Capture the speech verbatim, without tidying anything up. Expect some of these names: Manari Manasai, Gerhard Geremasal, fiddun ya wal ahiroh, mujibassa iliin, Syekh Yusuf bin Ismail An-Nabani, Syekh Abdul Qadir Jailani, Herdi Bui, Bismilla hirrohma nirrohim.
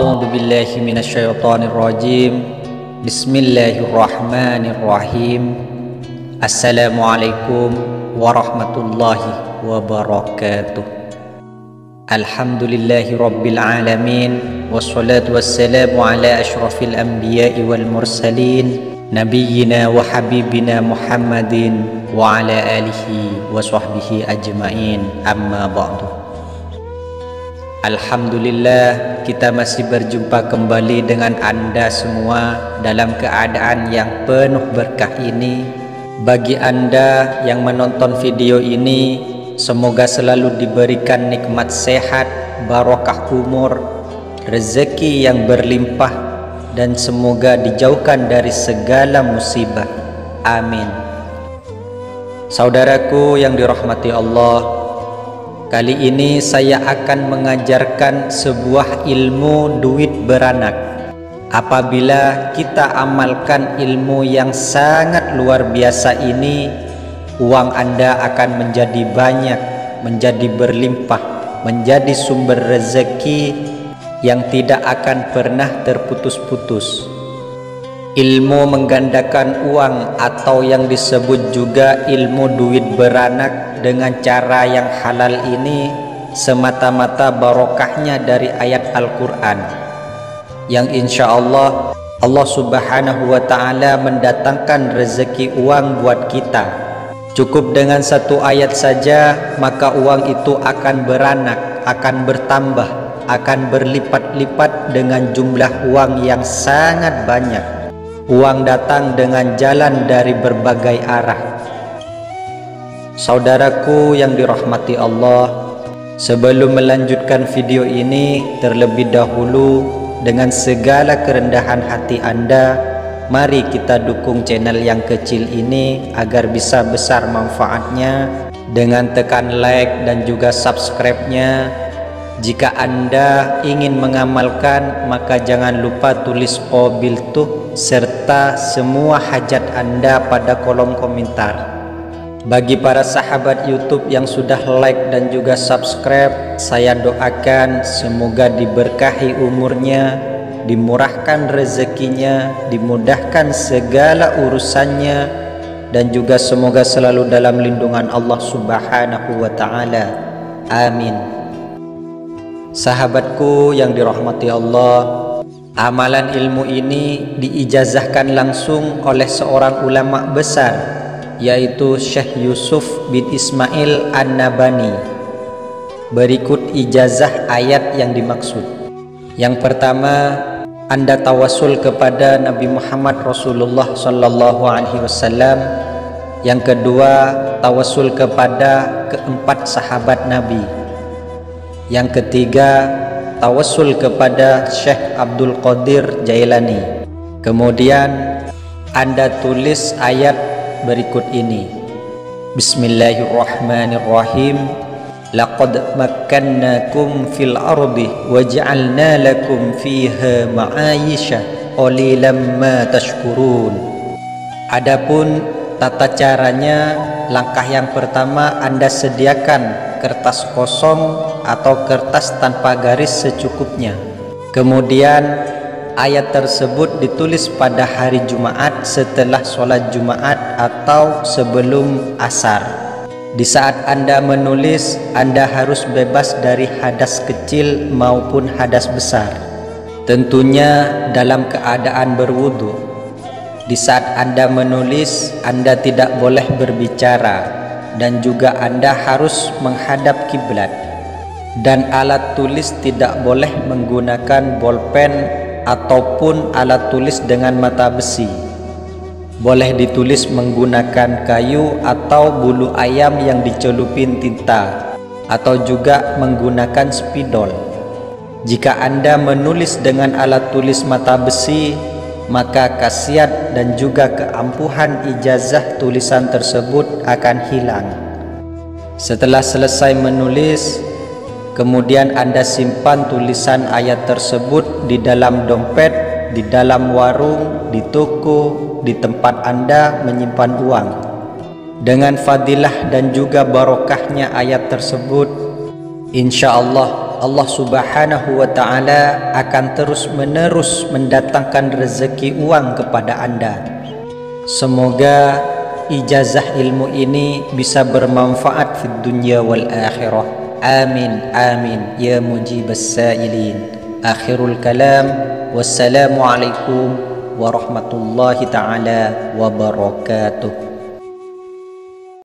A'udzu billahi minasyaitonir rajim. Bismillahirrahmanirrahim. Assalamualaikum warahmatullahi wabarakatuh. Alhamdulillahi rabbil alamin, wassalatu wassalamu ala asyrafil anbiya'i wal mursalin, nabiyyina wa habibina Muhammadin wa ala alihi wa sahbihi ajmain, amma ba'du. Alhamdulillah, kita masih berjumpa kembali dengan Anda semua dalam keadaan yang penuh berkah ini. Bagi Anda yang menonton video ini, semoga selalu diberikan nikmat sehat, barokah umur, rezeki yang berlimpah, dan semoga dijauhkan dari segala musibah. Amin. Saudaraku yang dirahmati Allah, kali ini saya akan mengajarkan sebuah ilmu duit beranak. Apabila kita amalkan ilmu yang sangat luar biasa ini, uang Anda akan menjadi banyak, menjadi berlimpah, menjadi sumber rezeki yang tidak akan pernah terputus-putus. Ilmu menggandakan uang atau yang disebut juga ilmu duit beranak dengan cara yang halal ini semata-mata barokahnya dari ayat Al-Quran yang insya Allah Allah subhanahu wa ta'ala mendatangkan rezeki uang buat kita. Cukup dengan satu ayat saja, maka uang itu akan beranak, akan bertambah, akan berlipat-lipat dengan jumlah uang yang sangat banyak. Uang datang dengan jalan dari berbagai arah. Saudaraku yang dirahmati Allah, sebelum melanjutkan video ini, terlebih dahulu dengan segala kerendahan hati Anda, mari kita dukung channel yang kecil ini agar bisa besar manfaatnya dengan tekan like dan juga subscribe-nya. Jika Anda ingin mengamalkan, maka jangan lupa tulis qabiltu serta semua hajat Anda pada kolom komentar. Bagi para sahabat YouTube yang sudah like dan juga subscribe, saya doakan semoga diberkahi umurnya, dimurahkan rezekinya, dimudahkan segala urusannya, dan juga semoga selalu dalam lindungan Allah subhanahu wa ta'ala. Amin. Sahabatku yang dirahmati Allah, amalan ilmu ini diijazahkan langsung oleh seorang ulama besar, yaitu Syekh Yusuf bin Ismail An-Nabani. Berikut ijazah ayat yang dimaksud. Yang pertama, Anda tawasul kepada Nabi Muhammad Rasulullah sallallahu alaihi wasallam. Yang kedua, tawasul kepada keempat sahabat Nabi. Yang ketiga, tawasul kepada Syekh Abdul Qadir Jailani. Kemudian Anda tulis ayat berikut ini. Bismillahirrahmanirrahim. Laqad makkannakum fil ardi waj'alna lakum fiha ma'ayisha qalilan ma tashkurun. Adapun tata caranya, langkah yang pertama Anda sediakan kertas kosong atau kertas tanpa garis secukupnya. Kemudian ayat tersebut ditulis pada hari Jumat setelah sholat Jumat atau sebelum asar. Di saat Anda menulis, Anda harus bebas dari hadas kecil maupun hadas besar, tentunya dalam keadaan berwudu. Di saat Anda menulis, Anda tidak boleh berbicara, dan juga Anda harus menghadap kiblat. Dan alat tulis tidak boleh menggunakan bolpen ataupun alat tulis dengan mata besi. Boleh ditulis menggunakan kayu atau bulu ayam yang dicelupin tinta, atau juga menggunakan spidol. Jika Anda menulis dengan alat tulis mata besi, maka khasiat dan juga keampuhan ijazah tulisan tersebut akan hilang. Setelah selesai menulis, kemudian Anda simpan tulisan ayat tersebut di dalam dompet, di dalam warung, di toko, di tempat Anda menyimpan uang. Dengan fadilah dan juga barokahnya ayat tersebut, insya Allah Allah Subhanahu wa Ta'ala akan terus-menerus mendatangkan rezeki uang kepada Anda. Semoga ijazah ilmu ini bisa bermanfaat di dunia wal akhirah. Amin, amin, ya mujibas sa'ilin. Akhirul kalam. Wassalamualaikum warahmatullahi ta'ala wabarakatuh.